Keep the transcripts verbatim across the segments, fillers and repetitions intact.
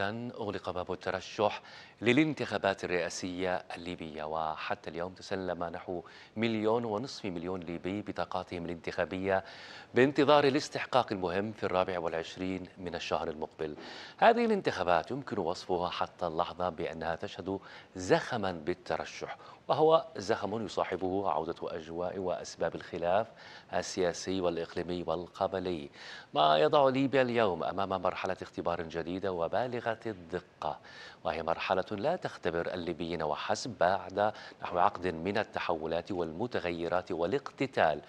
إذن أغلق باب الترشح للانتخابات الرئاسية الليبية، وحتى اليوم تسلم نحو مليون ونصف مليون ليبي بطاقاتهم الانتخابية بانتظار الاستحقاق المهم في الرابع والعشرين من الشهر المقبل. هذه الانتخابات يمكن وصفها حتى اللحظة بأنها تشهد زخما بالترشح، وهو زخم يصاحبه عودة أجواء وأسباب الخلاف السياسي والإقليمي والقبلي، ما يضع ليبيا اليوم أمام مرحلة اختبار جديدة وبالغة الدقة، وهي مرحلة لا تختبر الليبيين وحسب بعد نحو عقد من التحولات والمتغيرات والاقتتال،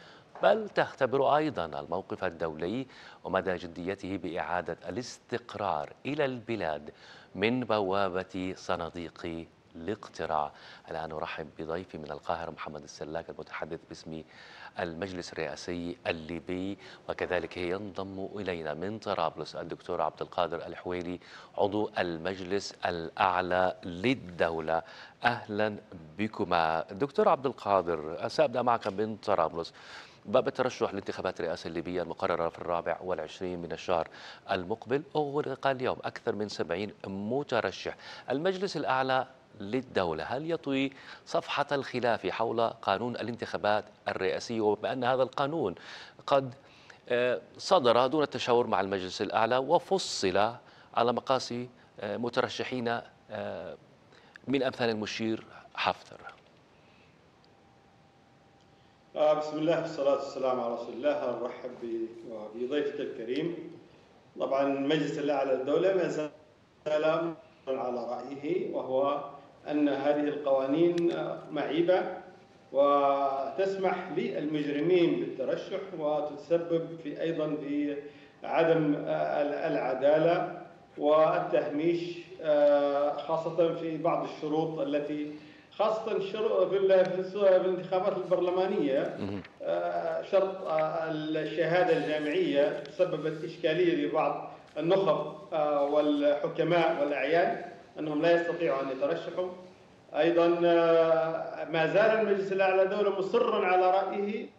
بل تختبر أيضا الموقف الدولي ومدى جديته بإعادة الاستقرار إلى البلاد من بوابة صناديق الاقتراع. الآن أرحب بضيفي من القاهرة محمد السلاك المتحدث باسم المجلس الرئاسي الليبي، وكذلك ينضم إلينا من طرابلس الدكتور عبد القادر الحويلي عضو المجلس الأعلى للدولة. أهلا بكما دكتور عبد القادر. سأبدأ معك من طرابلس. باب الترشح لانتخابات الرئاسة الليبية المقررة في الرابع والعشرين من الشهر المقبل أغلق اليوم، أكثر من سبعين مترشح. المجلس الأعلى للدولة هل يطوي صفحة الخلاف حول قانون الانتخابات الرئاسية، وبأن هذا القانون قد صدر دون التشاور مع المجلس الأعلى وفصل على مقاس مترشحين من أمثال المشير حفتر؟ بسم الله والصلاة والسلام على رسول الله. أرحب بضيفك الكريم. طبعا المجلس الأعلى للدولة ما زال على رأيه، وهو أن هذه القوانين معيبة وتسمح للمجرمين بالترشح وتتسبب في أيضا في عدم العدالة والتهميش، خاصة في بعض الشروط التي خاصة في الانتخابات البرلمانية. شرط الشهادة الجامعية سببت إشكالية لبعض النخب والحكماء والأعيان أنهم لا يستطيعوا أن يترشحوا. أيضا ما زال المجلس الأعلى للدولة مصرا على رأيه،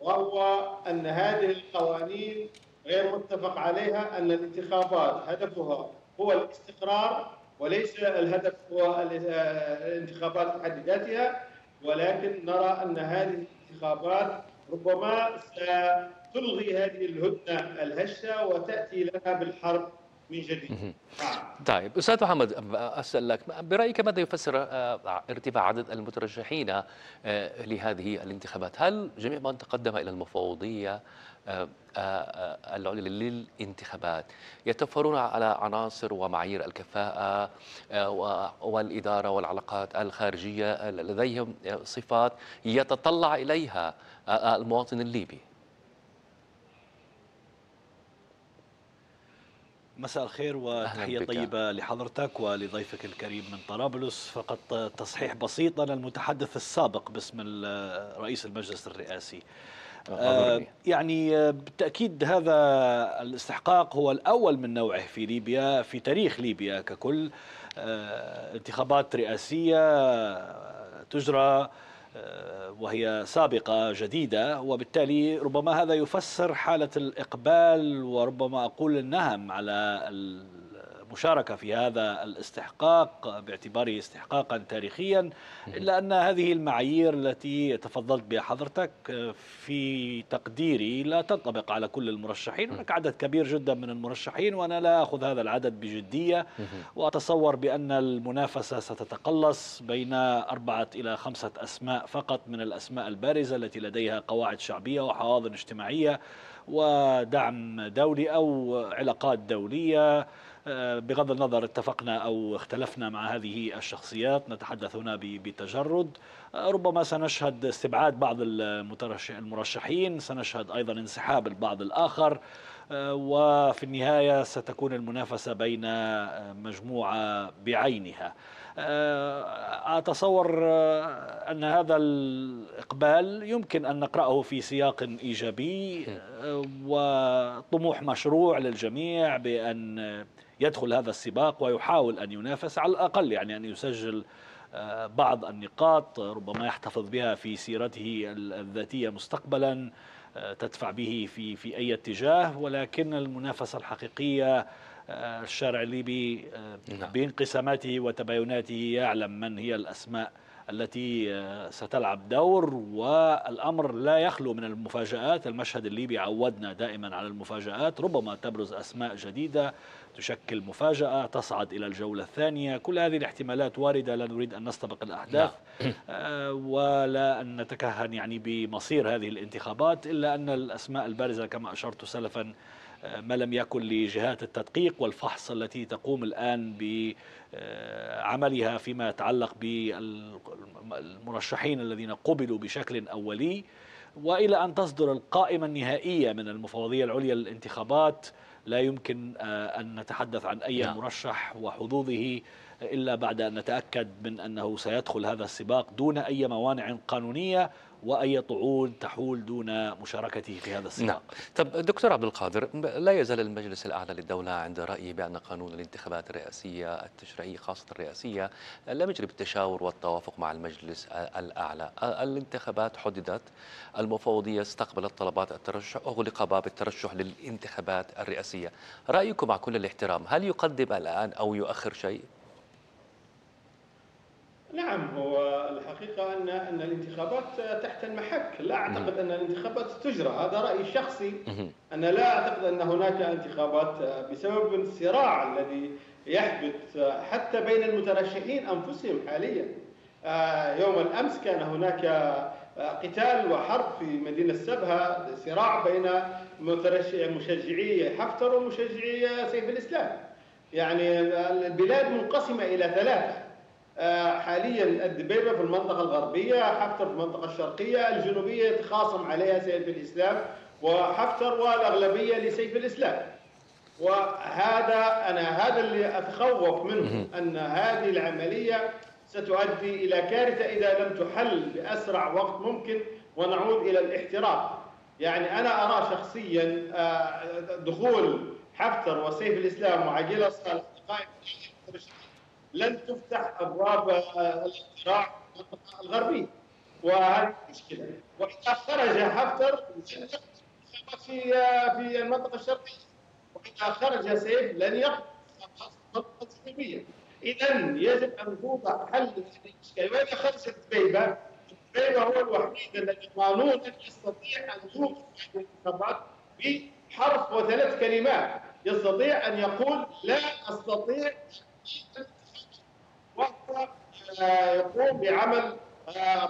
وهو أن هذه القوانين غير متفق عليها، أن الانتخابات هدفها هو الاستقرار وليس الهدف هو الانتخابات بحد ذاتها، ولكن نرى أن هذه الانتخابات ربما ستلغي هذه الهدنة الهشة وتأتي لها بالحرب من جديد. طيب أستاذ محمد، أسألك برأيك ماذا يفسر ارتفاع عدد المترشحين لهذه الانتخابات؟ هل جميع من تقدم إلى المفوضية العليا للانتخابات يتوفرون على عناصر ومعايير الكفاءة والإدارة والعلاقات الخارجية، لديهم صفات يتطلع إليها المواطن الليبي؟ مساء الخير وتحية طيبة لحضرتك ولضيفك الكريم من طرابلس. فقط تصحيح بسيط، أنا المتحدث السابق باسم رئيس المجلس الرئاسي. آه يعني بالتأكيد هذا الاستحقاق هو الأول من نوعه في ليبيا، في تاريخ ليبيا ككل. آه انتخابات رئاسية تجرى وهي سابقة جديدة، وبالتالي ربما هذا يفسر حالة الإقبال وربما أقول النهم على المشاركة في هذا الاستحقاق باعتباره استحقاقا تاريخيا. إلا أن هذه المعايير التي تفضلت بها حضرتك في تقديري لا تنطبق على كل المرشحين. هناك عدد كبير جدا من المرشحين، وأنا لا أخذ هذا العدد بجدية، وأتصور بأن المنافسة ستتقلص بين أربعة إلى خمسة أسماء فقط من الأسماء البارزة التي لديها قواعد شعبية وحواضن اجتماعية ودعم دولي أو علاقات دولية. بغض النظر اتفقنا أو اختلفنا مع هذه الشخصيات، نتحدث هنا بتجرد. ربما سنشهد استبعاد بعض المرشحين، سنشهد أيضا انسحاب البعض الآخر، وفي النهاية ستكون المنافسة بين مجموعة بعينها. أتصور أن هذا الإقبال يمكن أن نقرأه في سياق إيجابي وطموح مشروع للجميع بأن يدخل هذا السباق ويحاول أن ينافس، على الأقل يعني أن يسجل بعض النقاط ربما يحتفظ بها في سيرته الذاتية مستقبلا تدفع به في في أي اتجاه. ولكن المنافسة الحقيقية الشارع الليبي بانقساماته وتبايناته يعلم من هي الأسماء التي ستلعب دور، والأمر لا يخلو من المفاجآت. المشهد الليبي عودنا دائما على المفاجآت، ربما تبرز أسماء جديدة تشكل مفاجأة تصعد إلى الجولة الثانية. كل هذه الاحتمالات واردة، لا نريد أن نستبق الأحداث ولا أن نتكهن يعني بمصير هذه الانتخابات، إلا أن الأسماء البارزة كما أشرت سلفا ما لم يكن لجهات التدقيق والفحص التي تقوم الآن بعملها فيما يتعلق بالمرشحين الذين قبلوا بشكل أولي، وإلى أن تصدر القائمة النهائية من المفوضية العليا للانتخابات لا يمكن أن نتحدث عن أي لا. مرشح وحظوظه إلا بعد أن نتأكد من أنه سيدخل هذا السباق دون أي موانع قانونية وأي طعون تحول دون مشاركته في هذا السباق. نعم. طب دكتور عبد القادر، لا يزال المجلس الأعلى للدولة عند رأيه بأن قانون الانتخابات الرئاسية التشريعية خاصة الرئاسية لم يجري بالتشاور والتوافق مع المجلس الأعلى. الانتخابات حددت، المفوضية استقبلت طلبات الترشح، أغلق باب الترشح للانتخابات الرئاسية. رأيكم مع كل الاحترام، هل يقدم الآن أو يؤخر شيء؟ نعم، هو الحقيقة أن أن الانتخابات تحت المحك، لا أعتقد أن الانتخابات تجرى، هذا رأيي الشخصي. أنا لا أعتقد أن هناك انتخابات بسبب الصراع الذي يحدث حتى بين المترشحين أنفسهم حاليا. يوم الأمس كان هناك قتال وحرب في مدينة سبها، صراع بين مشجعي حفتر ومشجعي سيف الإسلام. يعني البلاد منقسمة إلى ثلاثة حاليا، الدبيبة في المنطقة الغربية، حفتر في المنطقة الشرقية، الجنوبية يتخاصم عليها سيف الإسلام وحفتر، والأغلبية لسيف الإسلام. وهذا أنا هذا اللي أتخوف منه، أن هذه العملية ستؤدي إلى كارثة إذا لم تحل بأسرع وقت ممكن ونعود إلى الاحتراق. يعني أنا أرى شخصيا دخول حفتر وسيف الإسلام وعقيلة صالح لن تفتح ابواب الاقتراع في المنطقه الغربيه، وهذه مشكله. واذا خرج حفتر في في المنطقه الشرقيه، واذا خرج سيف لن يقف في المنطقه الجنوبيه. اذا يجب ان نوضع حل لهذه المشكله. واذا خرج الدبيبه، الدبيبه هو الوحيد الذي قانونا يستطيع ان يوقف هذه الانتخابات بحرف وثلاث كلمات، يستطيع ان يقول لا استطيع، يقوم بعمل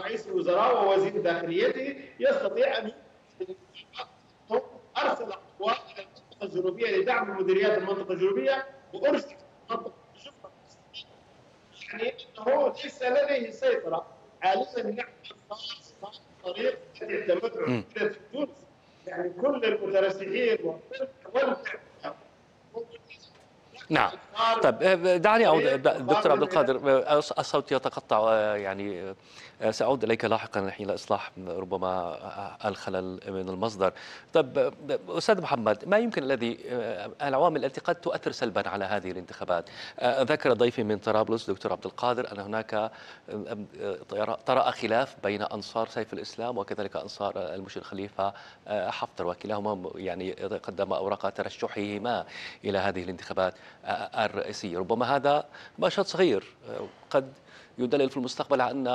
رئيس الوزراء ووزير داخليته، يستطيع ان ارسل اقوال الى المنطقه الجنوبيه لدعم مديريات المنطقه الجنوبيه وارسل المنطقه الجنوبيه. يعني انه ليس لديه سيطره حاليا، نعمل طريق التمتع في تونس. يعني كل المترشحين والفرق. نعم. طب دعني أعود دكتور عبد القادر، الصوت يتقطع، يعني سأعود إليك لاحقا حين إصلاح ربما الخلل من المصدر. طب أستاذ محمد، ما يمكن الذي العوامل التي قد تؤثر سلبا على هذه الانتخابات؟ ذكر ضيفي من طرابلس دكتور عبد القادر أن هناك طرأ خلاف بين أنصار سيف الإسلام وكذلك أنصار المشير خليفة حفتر، وكلاهما يعني قدم أوراق ترشحهما إلى هذه الانتخابات الرئاسية. ربما هذا مشهد صغير قد يدلل في المستقبل على أن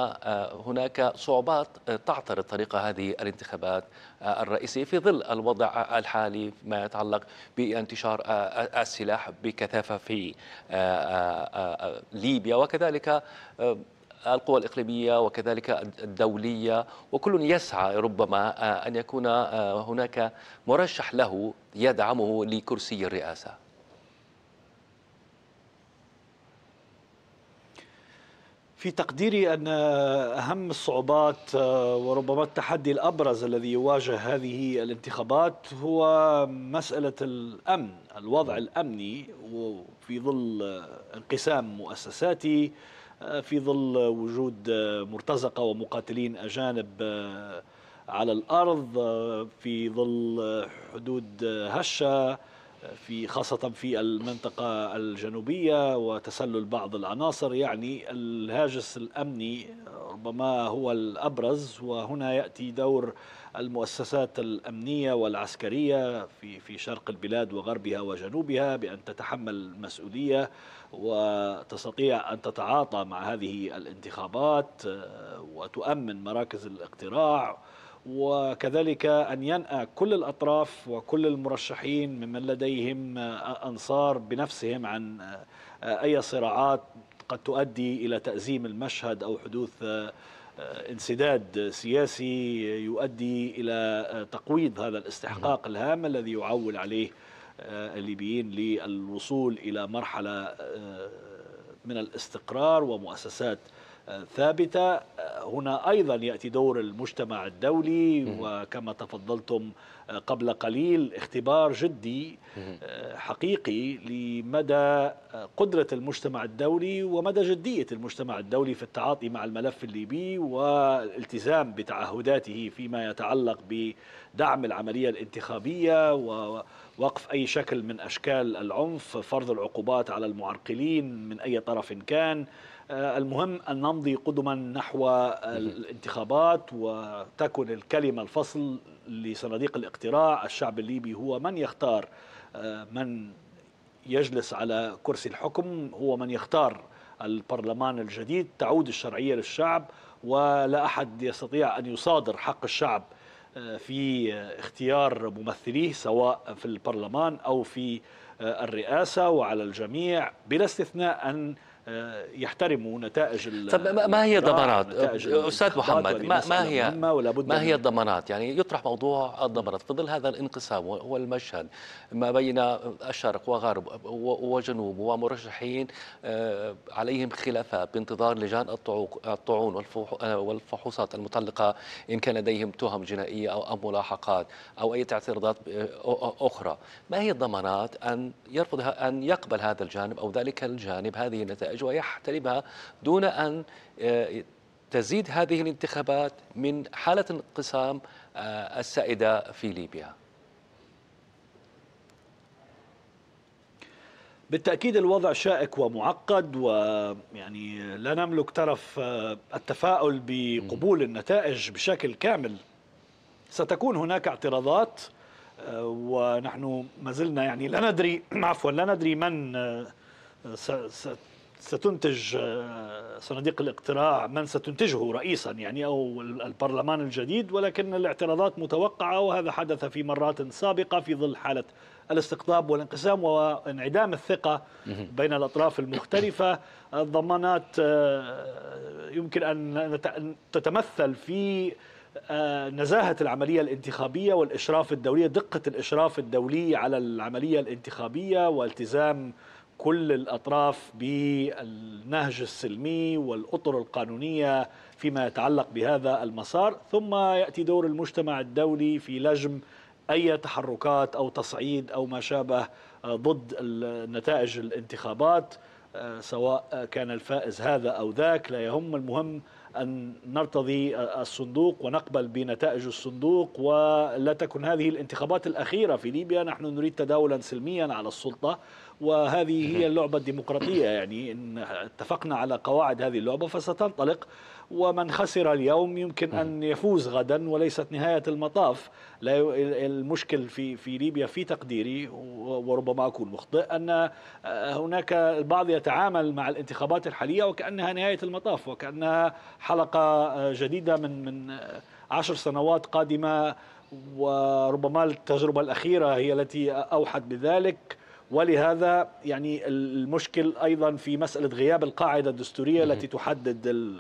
هناك صعوبات تعترض طريق هذه الانتخابات الرئاسية في ظل الوضع الحالي فيما يتعلق بانتشار السلاح بكثافة في ليبيا، وكذلك القوى الإقليمية وكذلك الدولية، وكل يسعى ربما أن يكون هناك مرشح له يدعمه لكرسي الرئاسة. في تقديري أن أهم الصعوبات وربما التحدي الأبرز الذي يواجه هذه الانتخابات هو مسألة الأمن، الوضع الأمني، وفي ظل انقسام مؤسساتي، في ظل وجود مرتزقة ومقاتلين أجانب على الأرض، في ظل حدود هشة في خاصة في المنطقة الجنوبية وتسلل بعض العناصر. يعني الهاجس الأمني ربما هو الأبرز، وهنا يأتي دور المؤسسات الأمنية والعسكرية في في شرق البلاد وغربها وجنوبها بأن تتحمل المسؤولية وتستطيع أن تتعاطى مع هذه الانتخابات وتؤمن مراكز الاقتراع، وكذلك أن ينأى كل الأطراف وكل المرشحين ممن لديهم أنصار بنفسهم عن أي صراعات قد تؤدي إلى تأزيم المشهد أو حدوث انسداد سياسي يؤدي إلى تقويض هذا الاستحقاق الهام الذي يعول عليه الليبيين للوصول إلى مرحلة من الاستقرار ومؤسسات ثابتة. هنا أيضا يأتي دور المجتمع الدولي، وكما تفضلتم قبل قليل اختبار جدي حقيقي لمدى قدرة المجتمع الدولي ومدى جدية المجتمع الدولي في التعاطي مع الملف الليبي والالتزام بتعهداته فيما يتعلق بدعم العملية الانتخابية ووقف أي شكل من أشكال العنف، فرض العقوبات على المعرقلين من أي طرف كان. المهم أن نمضي قدما نحو الانتخابات وتكون الكلمة الفصل لصناديق الاقتراع. الشعب الليبي هو من يختار من يجلس على كرسي الحكم، هو من يختار البرلمان الجديد، تعود الشرعية للشعب، ولا أحد يستطيع أن يصادر حق الشعب في اختيار ممثليه سواء في البرلمان أو في الرئاسة، وعلى الجميع بلا استثناء أن يحترموا نتائج. طب ما هي الضمانات أستاذ محمد؟ ما, ما هي ما هي الضمانات؟ يعني يطرح موضوع الضمانات في ظل هذا الانقسام والمشهد ما بين الشرق وغرب وجنوب ومرشحين عليهم خلافات بانتظار لجان الطعون والفحوصات المتعلقة إن كان لديهم تهم جنائية أو ملاحقات أو أي اعتراضات أخرى. ما هي الضمانات أن يرفض أن يقبل هذا الجانب أو ذلك الجانب هذه النتائج ويحترمها دون أن تزيد هذه الانتخابات من حالة انقسام السائدة في ليبيا؟ بالتأكيد الوضع شائك ومعقد، ويعني لا نملك ترف التفاؤل بقبول النتائج بشكل كامل. ستكون هناك اعتراضات، ونحن ما زلنا يعني لا ندري عفوا لا ندري من ستنتج صناديق الاقتراع، من ستنتجه رئيسا يعني أو البرلمان الجديد، ولكن الاعتراضات متوقعة، وهذا حدث في مرات سابقة في ظل حالة الاستقطاب والانقسام وانعدام الثقة بين الأطراف المختلفة. الضمانات يمكن أن تتمثل في نزاهة العملية الانتخابية والإشراف الدولي، دقة الإشراف الدولي على العملية الانتخابية، والتزام كل الأطراف بالنهج السلمي والأطر القانونية فيما يتعلق بهذا المسار. ثم يأتي دور المجتمع الدولي في لجم أي تحركات أو تصعيد أو ما شابه ضد نتائج الانتخابات، سواء كان الفائز هذا أو ذاك لا يهم، المهم أن نرتضي الصندوق ونقبل بنتائج الصندوق ولا تكن هذه الانتخابات الأخيرة في ليبيا. نحن نريد تداولا سلميا على السلطة، وهذه هي اللعبة الديمقراطية، يعني إن اتفقنا على قواعد هذه اللعبة فستنطلق، ومن خسر اليوم يمكن أن يفوز غدا وليست نهاية المطاف. لا المشكل في في ليبيا في تقديري، وربما أكون مخطئ، أن هناك البعض يتعامل مع الانتخابات الحالية وكأنها نهاية المطاف، وكأنها حلقة جديدة من من عشر سنوات قادمة، وربما التجربة الأخيرة هي التي أوحت بذلك. ولهذا يعني المشكل أيضا في مسألة غياب القاعدة الدستورية التي تحدد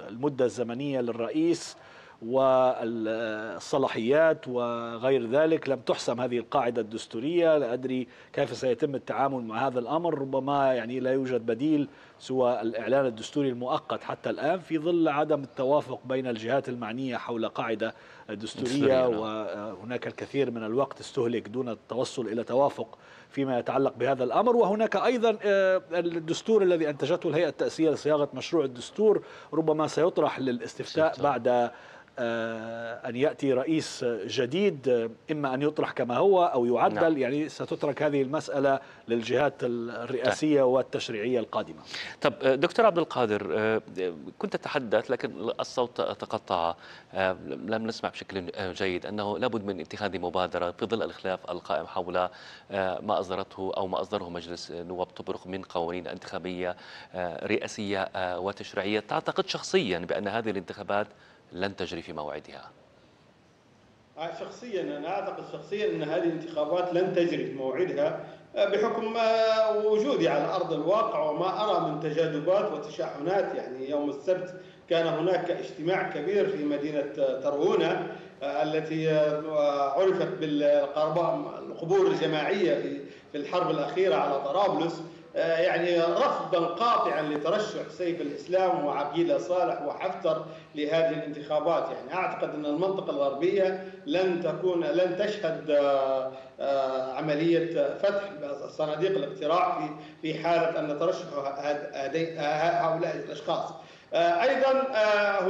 المدة الزمنية للرئيس والصلاحيات وغير ذلك، لم تحسم هذه القاعدة الدستورية. لا أدري كيف سيتم التعامل مع هذا الأمر، ربما يعني لا يوجد بديل سوى الإعلان الدستوري المؤقت حتى الآن في ظل عدم التوافق بين الجهات المعنية حول قاعدة دستورية، وهناك الكثير من الوقت استهلك دون التوصل إلى توافق فيما يتعلق بهذا الأمر. وهناك أيضا الدستور الذي أنتجته الهيئة التأسيسية لصياغة مشروع الدستور ربما سيطرح للاستفتاء بعد أن يأتي رئيس جديد، إما أن يطرح كما هو أو يعدل. نعم. يعني ستترك هذه المسألة للجهات الرئاسية طيب. والتشريعية القادمة. طب دكتور عبد القادر، كنت تتحدث لكن الصوت تقطع، لم نسمع بشكل جيد، أنه لابد من اتخاذ مبادرة في ظل الخلاف القائم حول ما أصدرته أو ما أصدره مجلس نواب طبرق من قوانين انتخابية رئاسية وتشريعية. تعتقد شخصيا بأن هذه الانتخابات لن تجري في موعدها؟ شخصيا أنا أعتقد شخصيا أن هذه الانتخابات لن تجري في موعدها بحكم وجودي على أرض الواقع وما أرى من تجاذبات وتشاحنات. يعني يوم السبت كان هناك اجتماع كبير في مدينة ترهونة التي عرفت بالقبور الجماعية في الحرب الأخيرة على طرابلس، يعني رفضا قاطعا لترشح سيف الإسلام وعقيلة صالح وحفتر لهذه الانتخابات. يعني أعتقد أن المنطقة الغربية لن تكون لن تشهد عملية فتح صناديق الاقتراع في في حالة أن ترشح هؤلاء الأشخاص. أيضا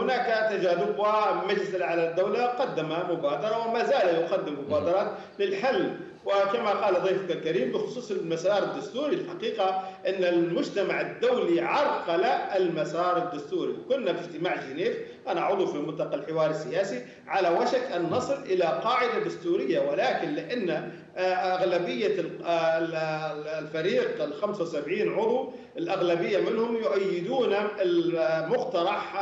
هناك تجاذب، والمجلس الأعلى للدولة قدم مبادرة وما زال يقدم مبادرات للحل. وكما قال ضيفك الكريم بخصوص المسار الدستوري، الحقيقة أن المجتمع الدولي عرقل المسار الدستوري. كنا في اجتماع جنيف، أنا عضو في ملتقى الحوار السياسي، على وشك أن نصل إلى قاعدة دستورية، ولكن لأن أغلبية الفريق الخمسة وسبعين عضو الأغلبية منهم يؤيدون المقترح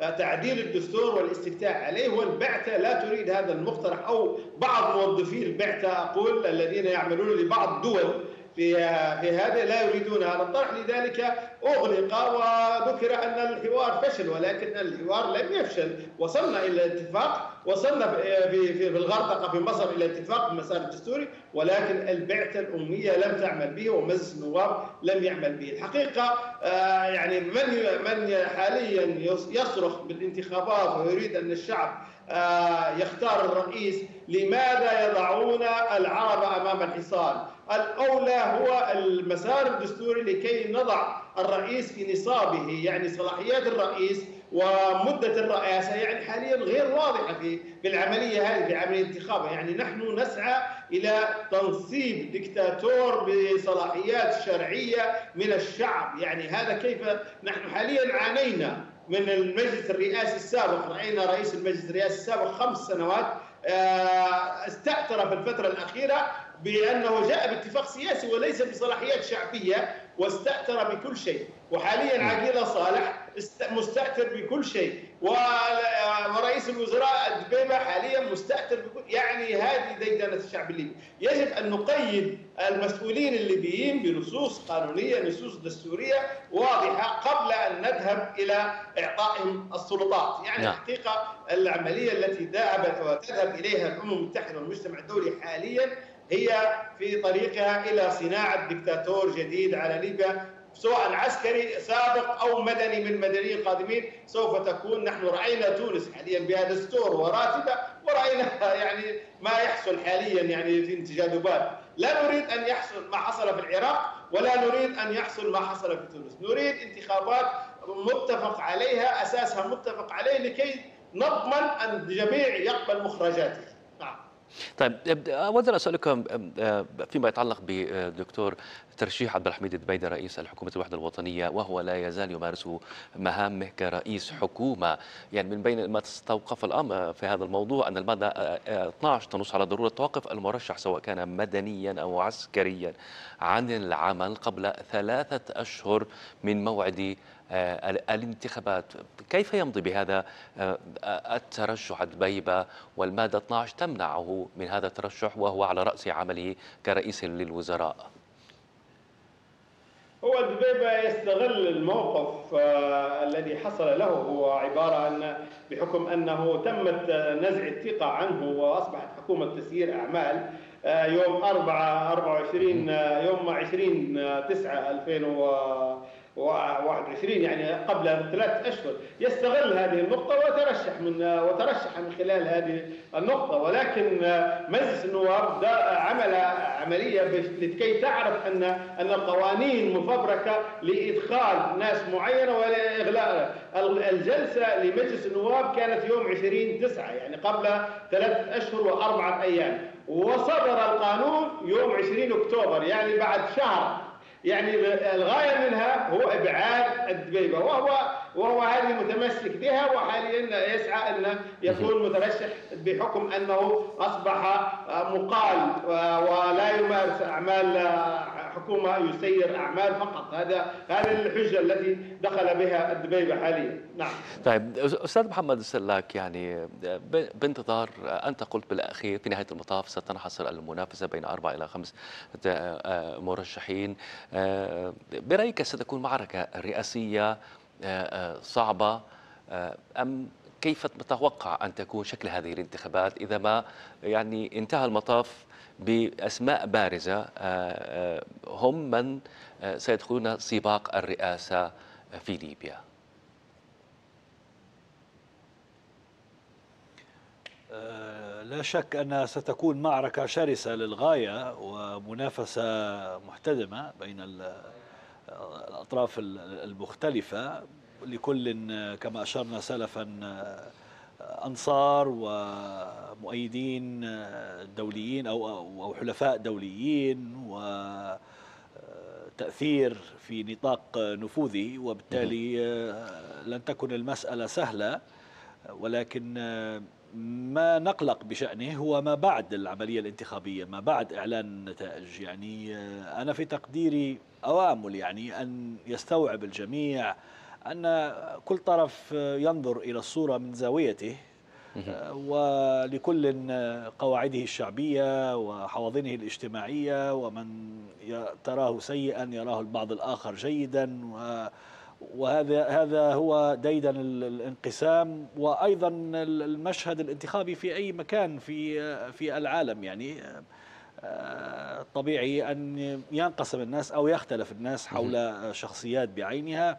تعديل الدستور والاستفتاء عليه، والبعثة لا تريد هذا المقترح، أو بعض موظفي البعثة أقول الذين يعملون لبعض دول في في هذا لا يريدون هذا الطرح، لذلك أغلق وذكر أن الحوار فشل، ولكن الحوار لم يفشل. وصلنا إلى اتفاق، وصلنا في في الغردقة في مصر إلى اتفاق المسار الدستوري، ولكن البعثة الأمية لم تعمل به ومجلس النواب لم يعمل به. الحقيقة يعني من من حاليا يصرخ بالانتخابات ويريد أن الشعب يختار الرئيس، لماذا يضعون العرب أمام الحصار؟ الأولى هو المسار الدستوري لكي نضع الرئيس في نصابه، يعني صلاحيات الرئيس ومدة الرئاسة يعني حاليا غير واضحة في العملية هذه، في عملية انتخابها. يعني نحن نسعى إلى تنصيب دكتاتور بصلاحيات شرعية من الشعب. يعني هذا كيف نحن حاليا عانينا من المجلس الرئاسي السابق، رأينا رئيس المجلس الرئاسي السابق خمس سنوات استأثر في الفترة الأخيرة بأنه جاء باتفاق سياسي وليس بصلاحيات شعبية، واستأثر بكل شيء. وحاليا عقيلة صالح مستأثر بكل شيء، ورئيس الوزراء الدبيبة حاليا مستأثر بكل. يعني هذه ديدنة الشعب الليبي. يجب أن نقيد المسؤولين الليبيين بنصوص قانونية، نصوص دستورية واضحة قبل أن نذهب إلى إعطائهم السلطات. يعني الحقيقة العملية التي ذهبت وتذهب إليها الأمم المتحدة والمجتمع الدولي حاليا هي في طريقها إلى صناعة دكتاتور جديد على ليبيا، سواء عسكري سابق أو مدني من مدنيين قادمين. سوف تكون، نحن رأينا تونس حاليا بها دستور وراتبة، ورأينا يعني ما يحصل حاليا يعني في تجاذبات. لا نريد أن يحصل ما حصل في العراق، ولا نريد أن يحصل ما حصل في تونس. نريد انتخابات متفق عليها، أساسها متفق عليه، لكي نضمن أن الجميع يقبل مخرجاته. نعم. طيب، أود أن أسألكم فيما يتعلق بدكتور ترشيح عبد الحميد الدبيبة رئيس الحكومة الوحدة الوطنية، وهو لا يزال يمارس مهامه كرئيس حكومة. يعني من بين ما استوقف الأمر في هذا الموضوع أن المادة اثنعش تنص على ضرورة توقف المرشح سواء كان مدنيا أو عسكريا عن العمل قبل ثلاثة أشهر من موعد الانتخابات. كيف يمضي بهذا الترشح الدبيبة والمادة اثنعش تمنعه من هذا الترشح وهو على رأس عمله كرئيس للوزراء؟ هو الدبيبة يستغل الموقف الذي حصل له. هو عبارة أن بحكم أنه تمت نزع الثقة عنه وأصبحت حكومة تسيير أعمال يوم أربعة أربعة وعشرين يوم عشرين تسعة ألفين وواحد واحد وعشرين يعني قبل ثلاثة أشهر يستغل هذه النقطة وترشح من وترشح من خلال هذه النقطة. ولكن مجلس النواب عمل عملية لكي تعرف أن أن القوانين مفبركة لإدخال ناس معينة ولا إغلاء. الجلسة لمجلس النواب كانت يوم عشرين تسعة يعني قبل ثلاثة أشهر وأربعة أيام، وصدر القانون يوم عشرين أكتوبر يعني بعد شهر. يعني الغاية منها هو إبعاد الدبيبة، وهو وهو هذه متمسك بها، وحاليا يسعى أن يكون مترشح بحكم أنه أصبح مقال ولا يمارس أعمال حكومة، يسير أعمال فقط. هذا هذه الحجة التي دخل بها الدبيبة حاليا. نعم. طيب أستاذ محمد السلاك، يعني بانتظار أنت قلت بالأخير في نهاية المطاف ستنحصر المنافسة بين أربعة إلى خمس مرشحين، برأيك ستكون معركة رئاسية صعبة أم كيف تتوقع أن تكون شكل هذه الانتخابات إذا ما يعني انتهى المطاف بأسماء بارزة هم من سيدخلون سباق الرئاسة في ليبيا؟ لا شك أنها ستكون معركة شرسة للغاية ومنافسة محتدمة بين الأطراف المختلفة، لكل كما أشرنا سلفا أنصار ومؤيدين دوليين أو حلفاء دوليين وتأثير في نطاق نفوذي، وبالتالي لن تكن المسألة سهلة. ولكن ما نقلق بشأنه هو ما بعد العملية الانتخابية، ما بعد إعلان النتائج. يعني أنا في تقديري أو أمل يعني أن يستوعب الجميع أن كل طرف ينظر إلى الصورة من زاويته، ولكل قواعده الشعبية وحواضنه الاجتماعية، ومن تراه سيئا يراه البعض الآخر جيدا، و وهذا هذا هو ديدن الانقسام. وايضا المشهد الانتخابي في اي مكان في في العالم يعني طبيعي ان ينقسم الناس او يختلف الناس حول شخصيات بعينها.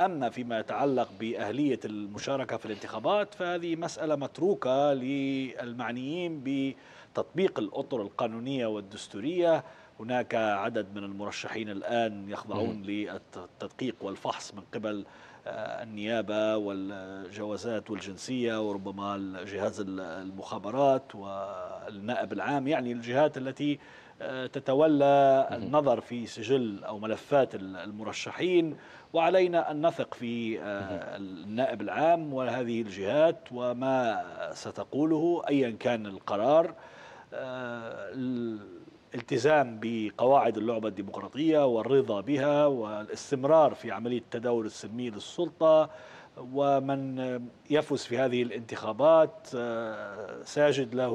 اما فيما يتعلق باهليه المشاركه في الانتخابات فهذه مساله متروكه للمعنيين بتطبيق الاطر القانونيه والدستوريه. هناك عدد من المرشحين الآن يخضعون للتدقيق والفحص من قبل النيابة والجوازات والجنسية وربما جهاز المخابرات والنائب العام، يعني الجهات التي تتولى النظر في سجل أو ملفات المرشحين. وعلينا أن نثق في النائب العام وهذه الجهات وما ستقوله أيا كان القرار، الالتزام بقواعد اللعبة الديمقراطية والرضا بها والاستمرار في عملية التداول السلمي للسلطة. ومن يفوز في هذه الانتخابات ساجد له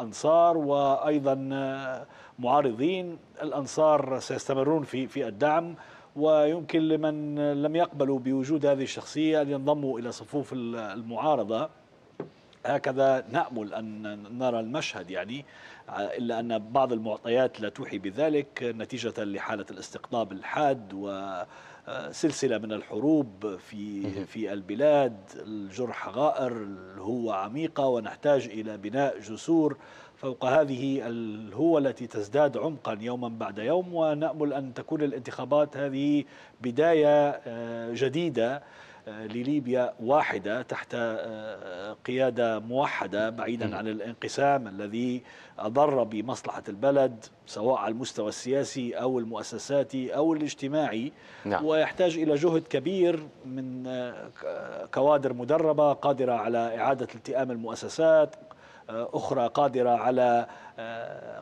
أنصار وأيضا معارضين. الأنصار سيستمرون في في الدعم، ويمكن لمن لم يقبلوا بوجود هذه الشخصية أن ينضموا إلى صفوف المعارضة. هكذا نأمل أن نرى المشهد، يعني إلا أن بعض المعطيات لا توحي بذلك نتيجة لحالة الاستقطاب الحاد وسلسلة من الحروب في في البلاد. الجرح غائر، الهوة عميقة، ونحتاج إلى بناء جسور فوق هذه الهوة التي تزداد عمقا يوما بعد يوم. ونأمل أن تكون الانتخابات هذه بداية جديدة لليبيا واحدة تحت قيادة موحدة، بعيدا عن الانقسام الذي أضر بمصلحة البلد سواء على المستوى السياسي أو المؤسساتي أو الاجتماعي. نعم. ويحتاج إلى جهد كبير من كوادر مدربة قادرة على إعادة التئام المؤسسات، أخرى قادرة على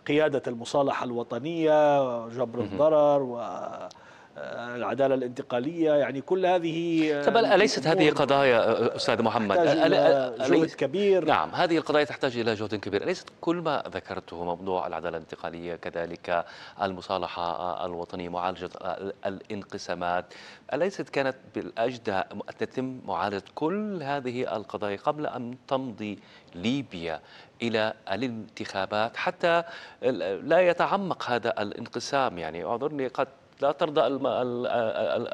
قيادة المصالحة الوطنية، جبر الضرر و العدالة الانتقالية. يعني كل هذه طب أليست هذه قضايا أستاذ محمد جهد كبير؟ نعم، هذه القضايا تحتاج إلى جهد كبير. أليست كل ما ذكرته موضوع العدالة الانتقالية كذلك المصالحة الوطنية معالجة الانقسامات، أليست كانت بالأجدى أن تتم معالجة كل هذه القضايا قبل أن تمضي ليبيا إلى الانتخابات حتى لا يتعمق هذا الانقسام؟ يعني أعذرني قد لا ترضى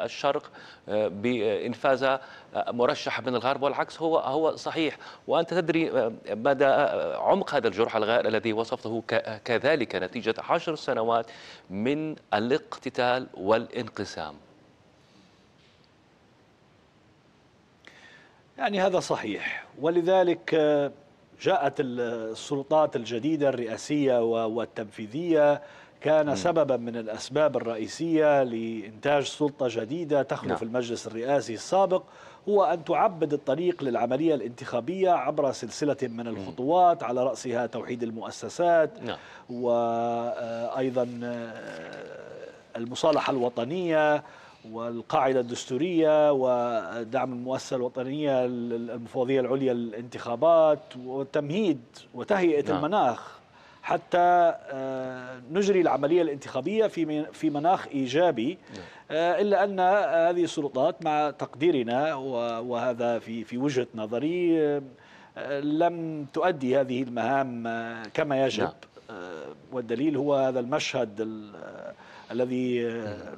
الشرق بإنفاذ مرشح من الغرب، والعكس هو هو صحيح. وأنت تدري مدى عمق هذا الجرح الغائر الذي وصفته كذلك نتيجة عشر سنوات من الاقتتال والانقسام. يعني هذا صحيح، ولذلك جاءت السلطات الجديدة الرئاسية والتنفيذية كان سببا من الأسباب الرئيسية لإنتاج سلطة جديدة تخلف المجلس الرئاسي السابق، هو أن تعبد الطريق للعملية الانتخابية عبر سلسلة من الخطوات على رأسها توحيد المؤسسات وأيضا المصالحة الوطنية والقاعدة الدستورية ودعم المؤسسة الوطنية المفوضية العليا للانتخابات وتمهيد وتهيئة نعم. المناخ حتى نجري العملية الانتخابية في في مناخ إيجابي. إلا أن هذه السلطات مع تقديرنا وهذا في في وجهة نظري لم تؤدي هذه المهام كما يجب، والدليل هو هذا المشهد الذي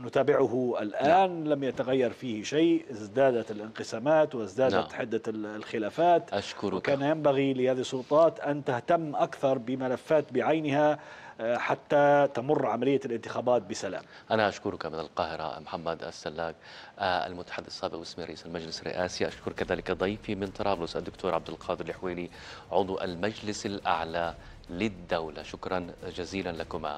نتابعه الآن. لا. لم يتغير فيه شيء، ازدادت الانقسامات وازدادت لا. حدة الخلافات. أشكرك. وكان ينبغي لهذه السلطات أن تهتم أكثر بملفات بعينها حتى تمر عملية الانتخابات بسلام. أنا أشكرك من القاهرة محمد السلاك المتحدث السابق باسم رئيس المجلس الرئاسي. أشكر كذلك ضيفي من طرابلس الدكتور عبد القادر الحويلي عضو المجلس الأعلى للدولة. شكرا جزيلا لكما.